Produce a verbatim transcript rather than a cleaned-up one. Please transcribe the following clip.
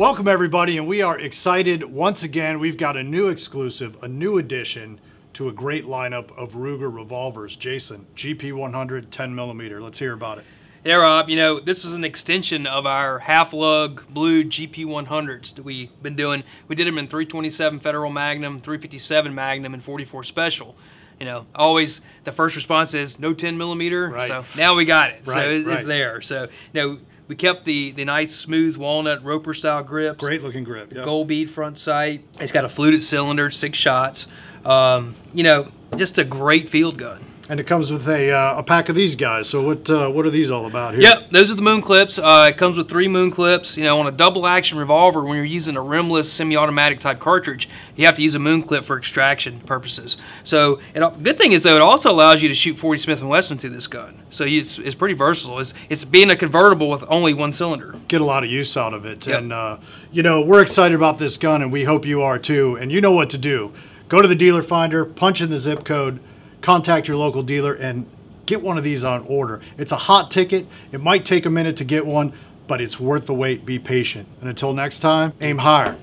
Welcome everybody, and we are excited once again. We've got a new exclusive, a new addition to a great lineup of Ruger revolvers. Jason, G P one hundred ten millimeter, let's hear about it. Yeah, Rob, you know, this is an extension of our half-lug blue G P one hundreds that we've been doing. We did them in three twenty-seven Federal Magnum, three fifty-seven Magnum, and forty-four Special. You know, always the first response is no ten millimeter, right. So now we got it, right, so it's right. there. So, you know, we kept the, the nice, smooth walnut Roper style grips. Great looking grip, yeah. Gold bead front sight. It's got a fluted cylinder, six shots. Um, you know, just a great field gun. And it comes with a, uh, a pack of these guys. So what uh, what are these all about here? Yep, those are the moon clips. Uh, it comes with three moon clips. You know, on a double action revolver, when you're using a rimless semi-automatic type cartridge, you have to use a moon clip for extraction purposes. So the good thing is, though, it also allows you to shoot forty Smith and Wesson through this gun. So you, it's, it's pretty versatile. It's, it's being a convertible with only one cylinder. Get a lot of use out of it. Yep. And, uh, you know, we're excited about this gun, and we hope you are too. And you know what to do. Go to the dealer finder, punch in the zip code, contact your local dealer and get one of these on order. It's a hot ticket. It might take a minute to get one, but it's worth the wait. Be patient. And until next time, aim higher.